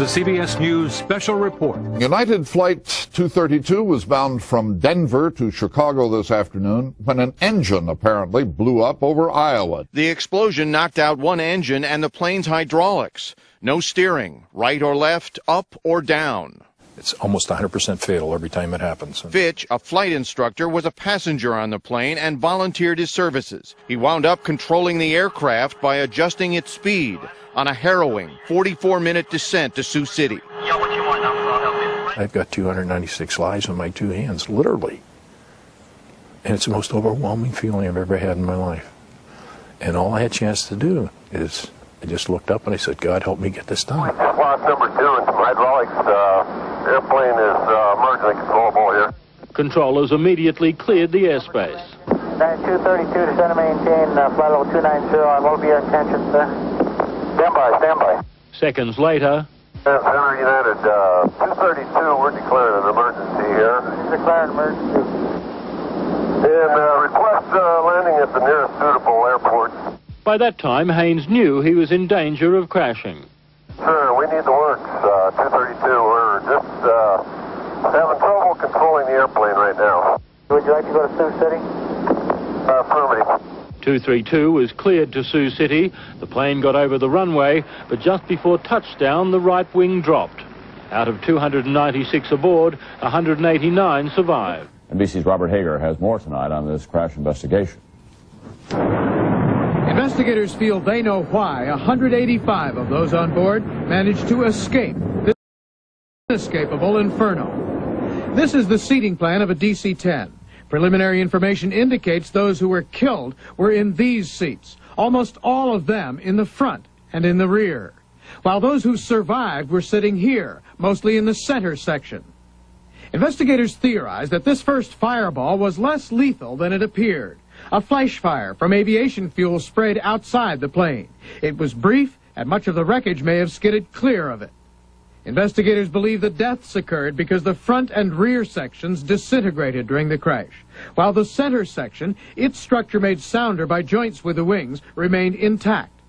is a CBS News special report. United Flight 232 was bound from Denver to Chicago this afternoon when an engine apparently blew up over Iowa. The explosion knocked out one engine and the plane's hydraulics. No steering, right or left, up or down. It's almost 100% fatal every time it happens. Fitch, a flight instructor, was a passenger on the plane and volunteered his services. He wound up controlling the aircraft by adjusting its speed on a harrowing 44-minute descent to Sioux City. I've got 296 lives in my two hands, literally. And it's the most overwhelming feeling I've ever had in my life. And all I had a chance to do is I just looked up and I said, God, help me get this done. Class number 2 and some hydraulics. Airplane is emergency controllable here. Controllers immediately cleared the airspace. 232 to center maintain, flight level 290. I will be your attention, sir. Stand by, stand by. Seconds later. Center United, 232, we're declaring an emergency here. Declare an emergency. And request landing at the nearest suitable airport. By that time, Haynes knew he was in danger of crashing. Sir, we need the works, 232. We're just having trouble controlling the airplane right now. Would you like to go to Sioux City? Affirmative. 232 was cleared to Sioux City. The plane got over the runway, but just before touchdown, the right wing dropped. Out of 296 aboard, 189 survived. NBC's Robert Hager has more tonight on this crash investigation. Investigators feel they know why 185 of those on board managed to escape this inescapable inferno. This is the seating plan of a DC-10. Preliminary information indicates those who were killed were in these seats, almost all of them in the front and in the rear, while those who survived were sitting here, mostly in the center section. Investigators theorize that this first fireball was less lethal than it appeared. A flash fire from aviation fuel sprayed outside the plane. It was brief, and much of the wreckage may have skidded clear of it. Investigators believe the deaths occurred because the front and rear sections disintegrated during the crash, while the center section, its structure made sounder by joints with the wings, remained intact.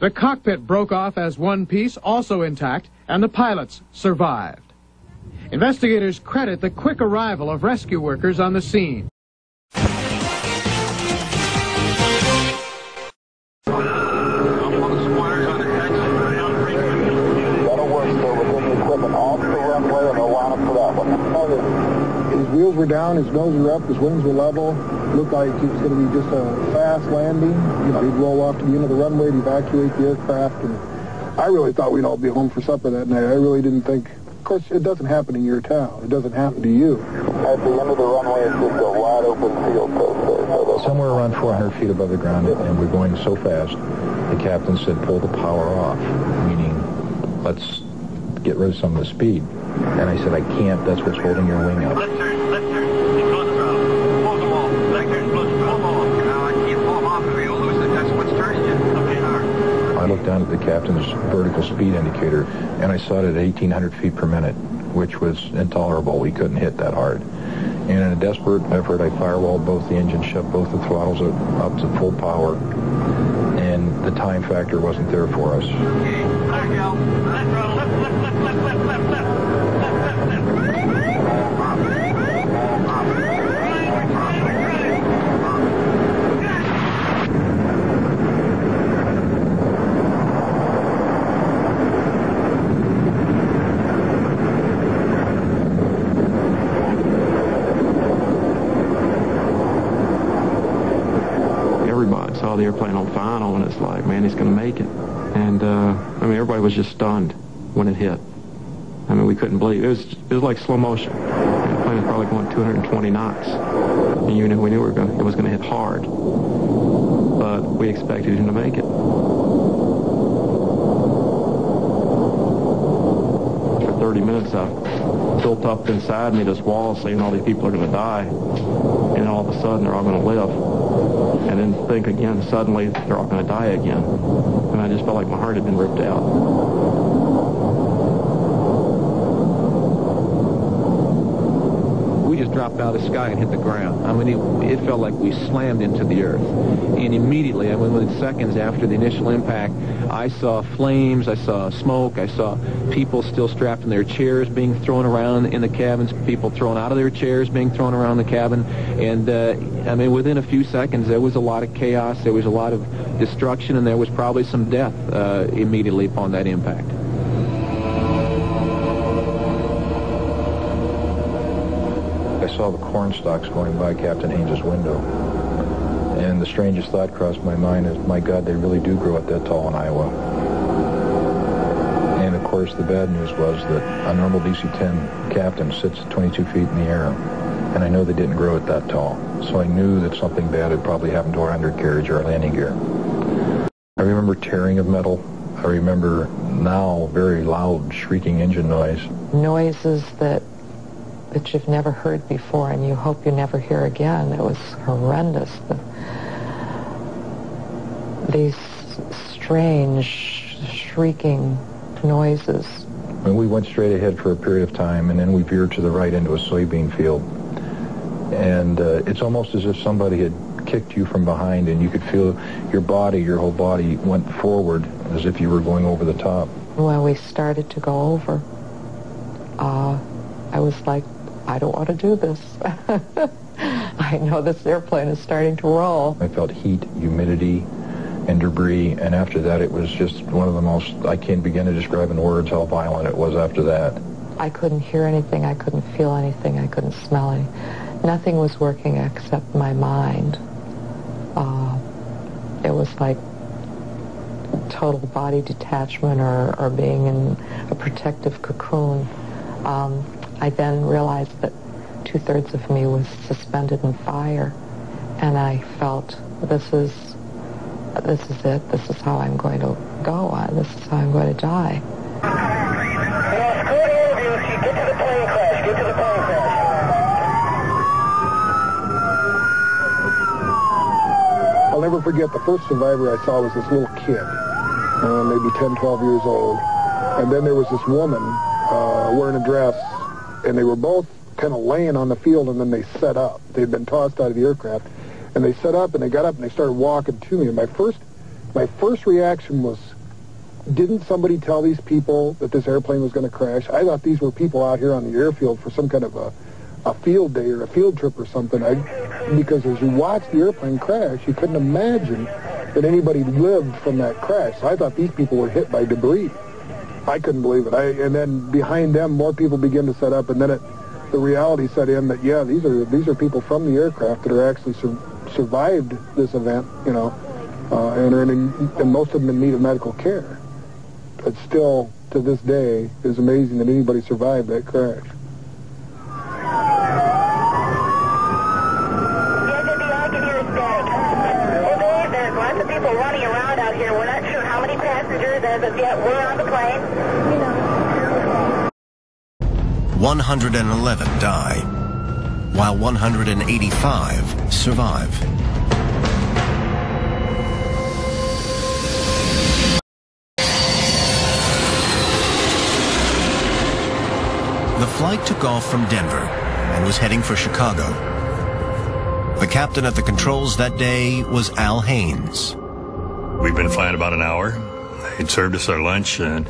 The cockpit broke off as one piece, also intact, and the pilots survived. Investigators credit the quick arrival of rescue workers on the scene. Were down, his nose were up, his wings were level. Looked like it was going to be just a fast landing. You know, he'd roll off to the end of the runway to evacuate the aircraft. And I really thought we'd all be home for supper that night. I really didn't think. Of course, it doesn't happen in your town. It doesn't happen to you. At the end of the runway, it's just a wide open field. Somewhere around 400 feet above the ground, and we're going so fast, the captain said, pull the power off, meaning let's get rid of some of the speed. And I said, I can't. That's what's holding your wing up. I looked down at the captain's vertical speed indicator, and I saw it at 1,800 feet per minute, which was intolerable. We couldn't hit that hard. And in a desperate effort, I firewalled both the engine, shut both the throttles up to full power, and the time factor wasn't there for us. The airplane on final, and it's like, man, he's going to make it. And I mean, everybody was just stunned when it hit. I mean, we couldn't believe it. It was like slow motion. The plane was probably going 220 knots. And you know, we knew it was going to hit hard, but we expected him to make it. For 30 minutes, I built up inside me this wall saying all these people are going to die, and all of a sudden they're all going to live. And then think again, suddenly they're all going to die again. And I just felt like my heart had been ripped out. We just dropped out of the sky and hit the ground. I mean, it felt like we slammed into the earth. And immediately, I mean, within seconds after the initial impact, I saw flames, I saw smoke, I saw people still strapped in their chairs being thrown around in the cabins, people thrown out of their chairs being thrown around the cabin. And, I mean, within a few seconds, there was a lot of chaos, there was a lot of destruction, and there was probably some death immediately upon that impact. I saw the corn stalks going by Captain Haynes' window, and the strangest thought crossed my mind is, my God, they really do grow up that tall in Iowa. And of course the bad news was that a normal DC-10 captain sits 22 feet in the air, and I know they didn't grow it that tall, so I knew that something bad had probably happened to our undercarriage or our landing gear. I remember tearing of metal. I remember now very loud shrieking engine noise. Noises that you've never heard before and you hope you never hear again. It was horrendous. These strange, shrieking noises. And we went straight ahead for a period of time, and then we veered to the right into a soybean field. And it's almost as if somebody had kicked you from behind, and you could feel your body, your whole body went forward as if you were going over the top. When we started to go over, I was like, I don't want to do this. I know this airplane is starting to roll. I felt heat, humidity, and debris, and after that it was just one of the most, I can't begin to describe in words how violent it was after that. I couldn't hear anything, I couldn't feel anything, I couldn't smell anything. Nothing was working except my mind. It was like total body detachment or being in a protective cocoon. I then realized that 2/3 of me was suspended in fire, and I felt this is it. This is how I'm going to go on. This is how I'm going to die. Get to the plane crash. Get to the plane crash. I'll never forget the first survivor I saw was this little kid, maybe 10, 12 years old, and then there was this woman wearing a dress. And they were both kind of laying on the field, and then they set up. They'd been tossed out of the aircraft, and they set up, and they got up, and they started walking to me. And my first reaction was, didn't somebody tell these people that this airplane was going to crash? I thought these were people out here on the airfield for some kind of a field day or a field trip or something. Because as you watched the airplane crash, you couldn't imagine that anybody lived from that crash. So I thought these people were hit by debris. I couldn't believe it. And then behind them, more people began to set up, and then the reality set in that, yeah, these are people from the aircraft that are actually survived this event, you know, and are and most of them in need of medical care. But still, to this day, it's amazing that anybody survived that crash. Yet we're on the plane. 111 die, while 185 survive. The flight took off from Denver and was heading for Chicago. The captain at the controls that day was Al Haynes. We've been flying about an hour. They'd served us our lunch, and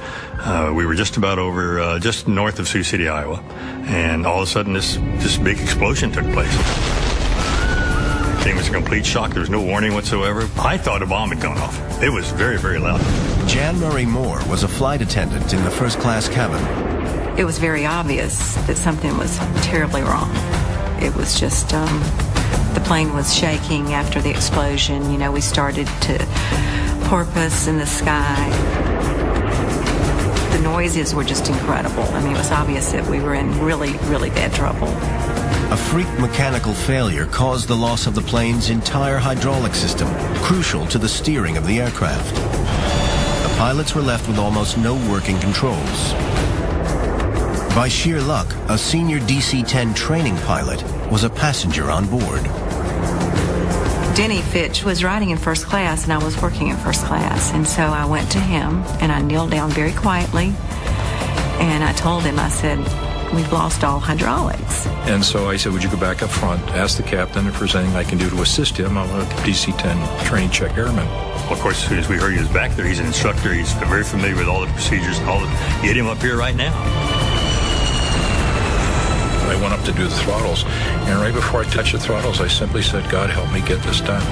we were just about over, just north of Sioux City, Iowa, and all of a sudden this big explosion took place. The thing was a complete shock. There was no warning whatsoever. I thought a bomb had gone off. It was very, very loud. Jan Murray Moore was a flight attendant in the first-class cabin. It was very obvious that something was terribly wrong. It was just, the plane was shaking after the explosion. You know, we started to porpoise in the sky. The noises were just incredible. I mean, it was obvious that we were in really, really bad trouble. A freak mechanical failure caused the loss of the plane's entire hydraulic system, crucial to the steering of the aircraft. The pilots were left with almost no working controls. By sheer luck, a senior DC-10 training pilot was a passenger on board. Denny Fitch was riding in first class, and I was working in first class, and so I went to him, and I kneeled down very quietly, and I told him, I said, we've lost all hydraulics. And so I said, would you go back up front, ask the captain if there's anything I can do to assist him? I'm a DC-10 trained check airman. Well, of course, as soon as we heard he was back there, he's an instructor. He's very familiar with all the procedures. Get him up here right now. I went up to do the throttles, and right before I touched the throttles, I simply said, God help me get this done.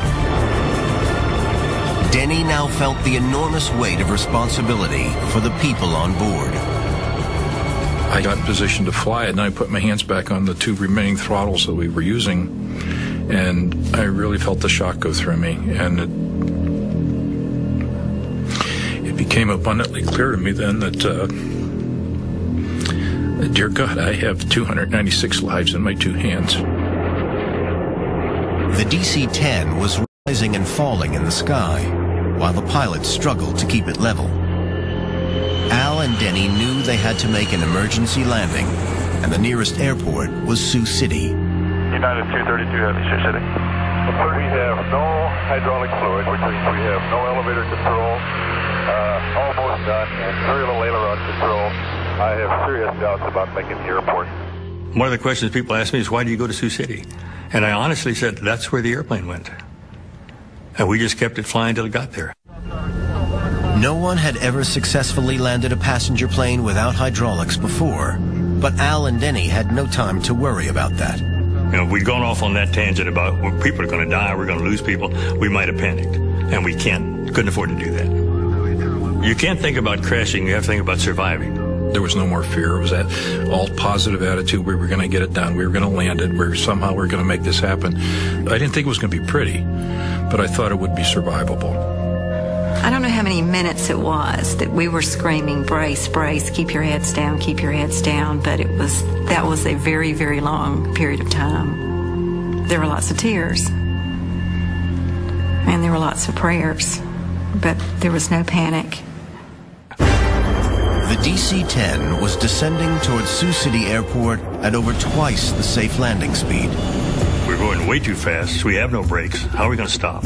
Denny now felt the enormous weight of responsibility for the people on board. I got in position to fly it, and I put my hands back on the two remaining throttles that we were using, and I really felt the shock go through me, and it became abundantly clear to me then that, dear God, I have 296 lives in my two hands. The DC-10 was rising and falling in the sky, while the pilots struggled to keep it level. Al and Denny knew they had to make an emergency landing, and the nearest airport was Sioux City. United 232 heavy, Sioux City. We have no hydraulic fluid, which means we have no elevator control, almost done, and very little aileron control. I have serious doubts about making the airport. One of the questions people ask me is, why do you go to Sioux City? And I honestly said, that's where the airplane went. And we just kept it flying till it got there. No one had ever successfully landed a passenger plane without hydraulics before, but Al and Denny had no time to worry about that. You know, we'd gone off on that tangent about, well, people are going to die, we're going to lose people, we might have panicked, and we couldn't afford to do that. You can't think about crashing, you have to think about surviving. There was no more fear, it was that all positive attitude, we were going to get it done, we were going to land it, we were going to make this happen. I didn't think it was going to be pretty, but I thought it would be survivable. I don't know how many minutes it was that we were screaming, brace, brace, keep your heads down, but it was, that was a very, very long period of time. There were lots of tears, and there were lots of prayers, but there was no panic. The DC-10 was descending towards Sioux City Airport at over twice the safe landing speed. We're going way too fast, we have no brakes. How are we going to stop?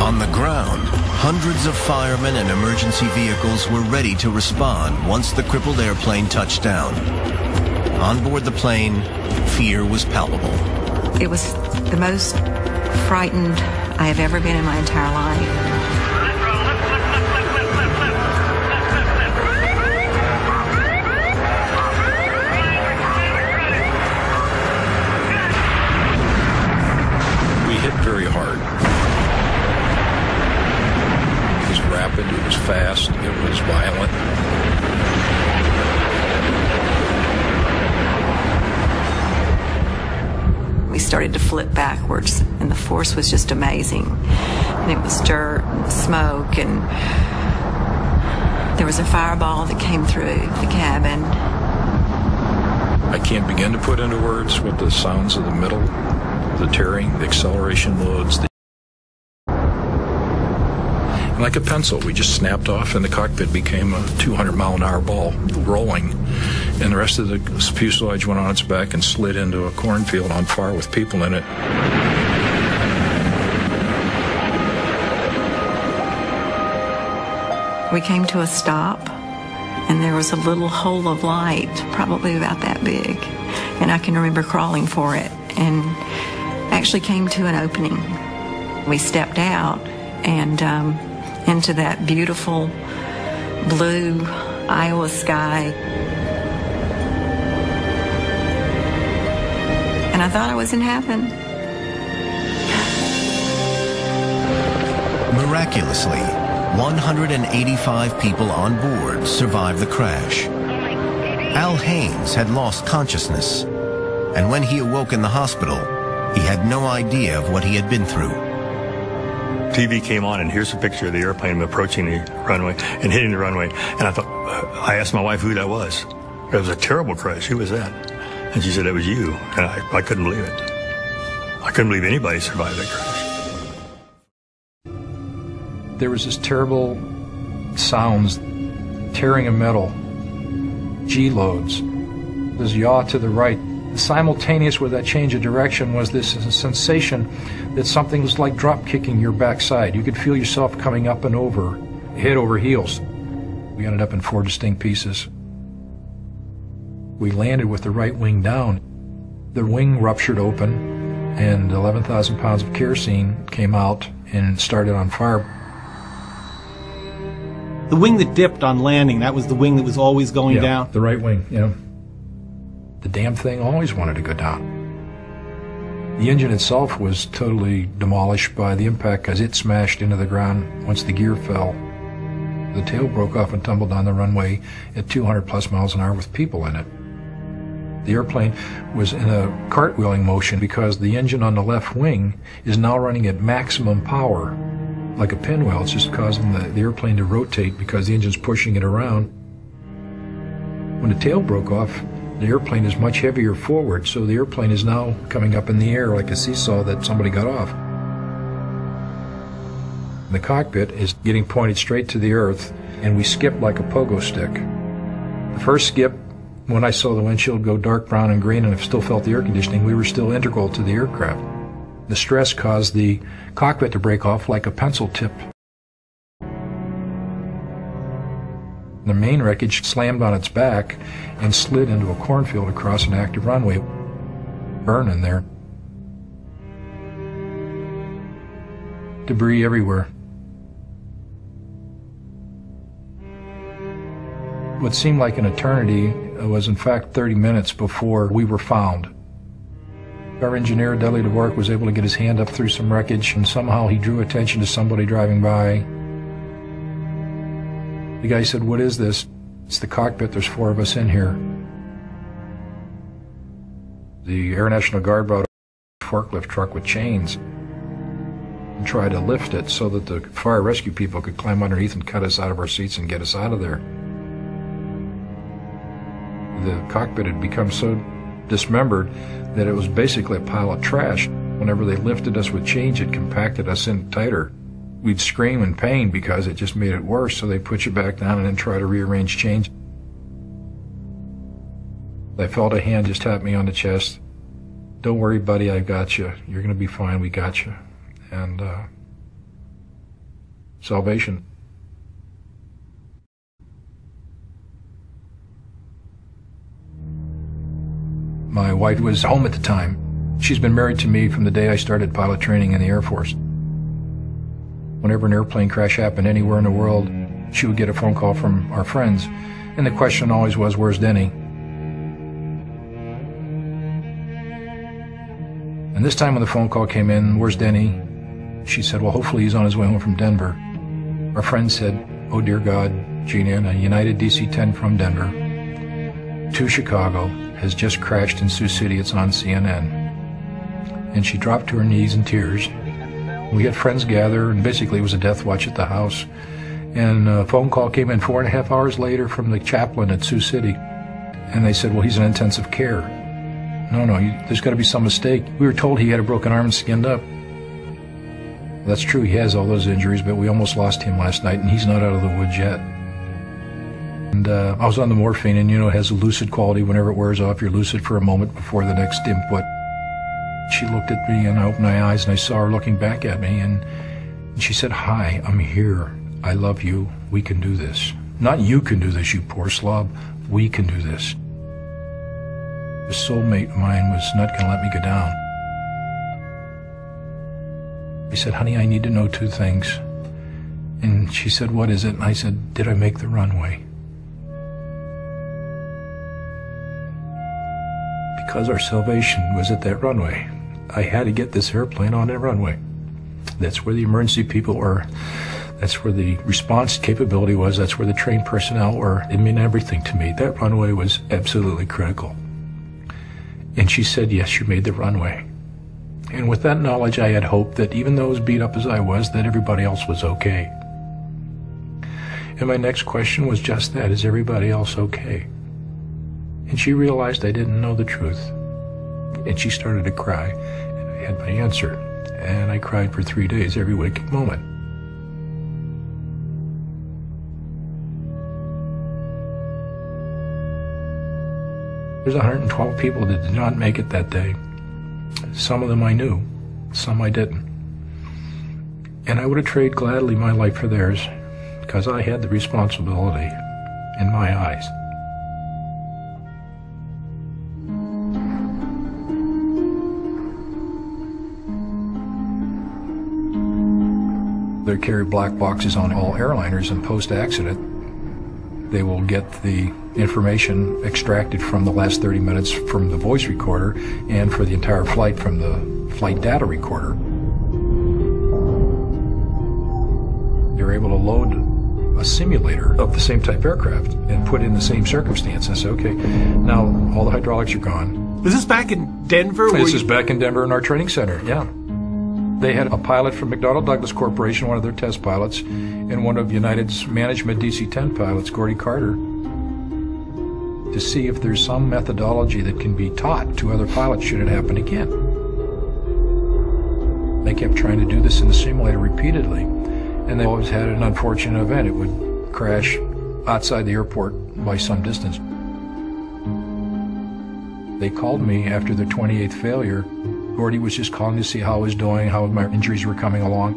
On the ground, hundreds of firemen and emergency vehicles were ready to respond once the crippled airplane touched down. On board the plane, fear was palpable. It was the most frightened I have ever been in my entire life. We hit very hard. It was fast, it was violent. We started to flip backwards, and the force was just amazing. And it was dirt, smoke, and there was a fireball that came through the cabin. I can't begin to put into words what the sounds of the middle, the tearing, the acceleration loads, the like a pencil, we just snapped off, and the cockpit became a 200-mile-an-hour ball rolling, and the rest of the fuselage went on its back and slid into a cornfield on fire with people in it. We came to a stop, and there was a little hole of light, probably about that big, and I can remember crawling for it, and actually came to an opening. We stepped out, and into that beautiful blue Iowa sky. And I thought I was in heaven. Miraculously, 185 people on board survived the crash. Al Haynes had lost consciousness, and when he awoke in the hospital, he had no idea of what he had been through. TV came on, and here's a picture of the airplane approaching the runway and hitting the runway. And I thought, I asked my wife who that was. It was a terrible crash. Who was that? And she said, it was you. And I couldn't believe it. I couldn't believe anybody survived that crash. There was this terrible sounds, tearing of metal, G-loads. There's yaw to the right. Simultaneous with that change of direction was this sensation that something was like drop-kicking your backside. You could feel yourself coming up and over, head over heels. We ended up in 4 distinct pieces. We landed with the right wing down. The wing ruptured open, and 11,000 pounds of kerosene came out and started on fire. The wing that dipped on landing, that was the wing that was always going down? The right wing, yeah. The damn thing always wanted to go down. The engine itself was totally demolished by the impact because it smashed into the ground once the gear fell. The tail broke off and tumbled down the runway at 200-plus miles an hour with people in it. The airplane was in a cartwheeling motion because the engine on the left wing is now running at maximum power. Like a pinwheel, it's just causing the airplane to rotate because the engine's pushing it around. When the tail broke off, the airplane is much heavier forward, so the airplane is now coming up in the air like a seesaw that somebody got off. The cockpit is getting pointed straight to the earth, and we skipped like a pogo stick. The first skip, when I saw the windshield go dark brown and green and I still felt the air conditioning, we were still integral to the aircraft. The stress caused the cockpit to break off like a pencil tip. The main wreckage slammed on its back and slid into a cornfield across an active runway. Burning there. Debris everywhere. What seemed like an eternity was in fact 30 minutes before we were found. Our engineer, Dudley Dvorak, was able to get his hand up through some wreckage, and somehow he drew attention to somebody driving by. The guy said, "What is this?" "It's the cockpit. There's four of us in here." The Air National Guard brought a forklift truck with chains and tried to lift it so that the fire rescue people could climb underneath and cut us out of our seats and get us out of there. The cockpit had become so dismembered that it was basically a pile of trash. Whenever they lifted us with chains, it compacted us in tighter. We'd scream in pain because it just made it worse, so they'd put you back down and then try to rearrange chains. I felt a hand just tap me on the chest. "Don't worry, buddy, I got you. You're going to be fine, we got you." And salvation. My wife was home at the time. She's been married to me from the day I started pilot training in the Air Force. Whenever an airplane crash happened anywhere in the world, she would get a phone call from our friends, and the question always was, "Where's Denny?" And this time when the phone call came in, "Where's Denny?" she said, "Well, hopefully he's on his way home from Denver." Our friend said, "Oh dear God, Gina, a United DC-10 from Denver to Chicago has just crashed in Sioux City. It's on CNN." And she dropped to her knees in tears. We had friends gather, and basically it was a death watch at the house. And a phone call came in 4.5 hours later from the chaplain at Sioux City. And they said, "Well, he's in intensive care." No, there's got to be some mistake. We were told he had a broken arm and skinned up. That's true, he has all those injuries, but we almost lost him last night, and he's not out of the woods yet. And I was on the morphine, and it has a lucid quality. Whenever it wears off, you're lucid for a moment before the next input. She looked at me, and I opened my eyes, and I saw her looking back at me, and she said, "Hi, I'm here. I love you. We can do this. Not you can do this, you poor slob. We can do this." The soulmate of mine was not going to let me go down. I said, "Honey, I need to know two things." And she said, "What is it?" And I said, "Did I make the runway?" Because our salvation was at that runway, I had to get this airplane on that runway. That's where the emergency people were. That's where the response capability was. That's where the trained personnel were. It meant everything to me. That runway was absolutely critical. And she said, "Yes, you made the runway." And with that knowledge, I had hope that even though as beat up as I was, that everybody else was okay. And my next question was just that: is everybody else okay? And she realized I didn't know the truth. And she started to cry, and I had my answer. And I cried for 3 days, every waking moment. There's 112 people that did not make it that day. Some of them I knew, some I didn't. And I would have traded gladly my life for theirs, because I had the responsibility in my eyes. They carry black boxes on all airliners, and post-accident, they will get the information extracted from the last 30 minutes from the voice recorder and for the entire flight from the flight data recorder. They're able to load a simulator of the same type aircraft and put in the same circumstances. Okay, now all the hydraulics are gone. Was this back in Denver? This is back in Denver in our training center, yeah. They had a pilot from McDonnell Douglas Corporation, one of their test pilots, and one of United's management DC-10 pilots, Gordy Carter, to see if there's some methodology that can be taught to other pilots should it happen again. They kept trying to do this in the simulator repeatedly, and they always had an unfortunate event. It would crash outside the airport by some distance. They called me after their 28th failure. Gordy was just calling to see how I was doing, how my injuries were coming along.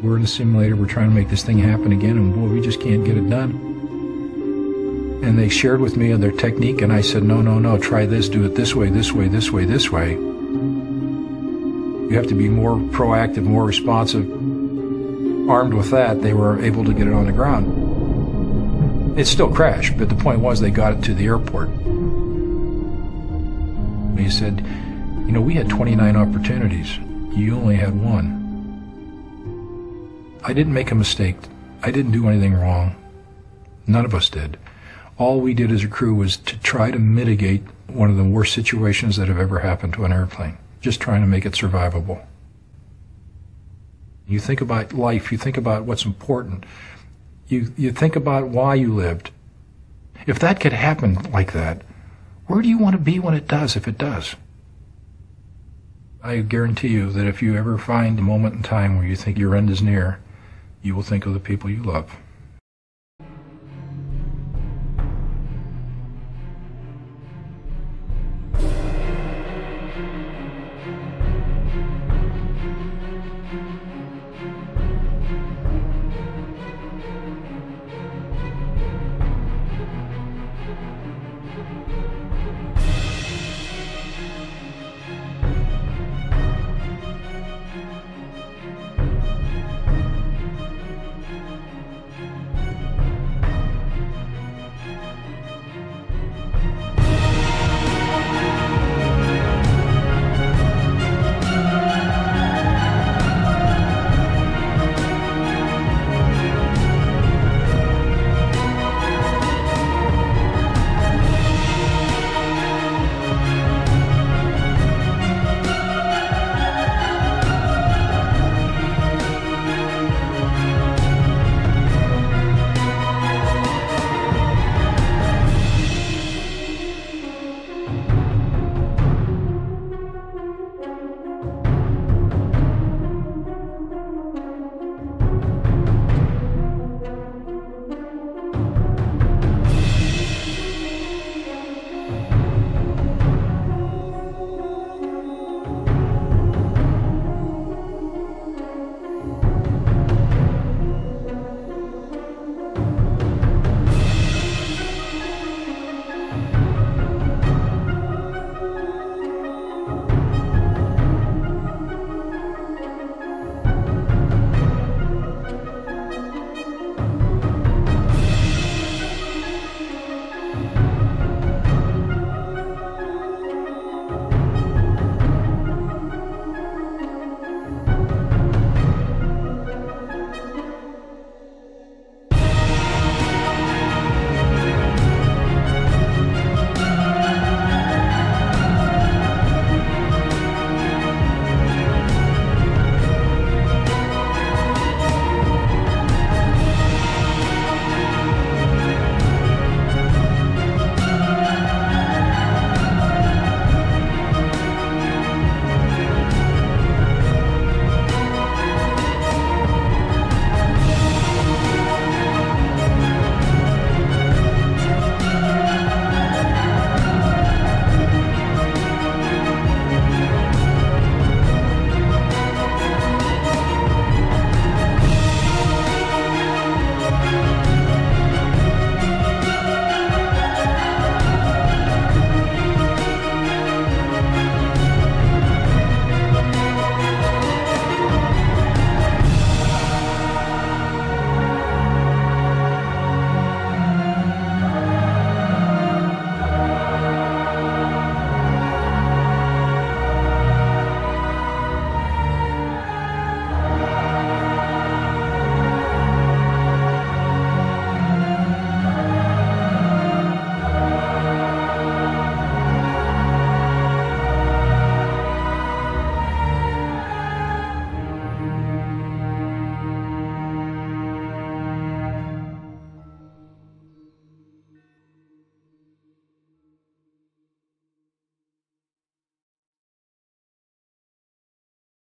We're in the simulator, we're trying to make this thing happen again, and boy, we just can't get it done. And they shared with me their technique, and I said, no, no, no, try this, do it this way, this way, this way, this way. You have to be more proactive, more responsive. Armed with that, they were able to get it on the ground. It still crashed, but the point was they got it to the airport. They said, you know, we had 29 opportunities. You only had one. I didn't make a mistake. I didn't do anything wrong. None of us did. All we did as a crew was to try to mitigate one of the worst situations that have ever happened to an airplane, just trying to make it survivable. You think about life, you think about what's important. You think about why you lived. If that could happen like that, where do you want to be when it does, if it does? I guarantee you that if you ever find a moment in time where you think your end is near, you will think of the people you love.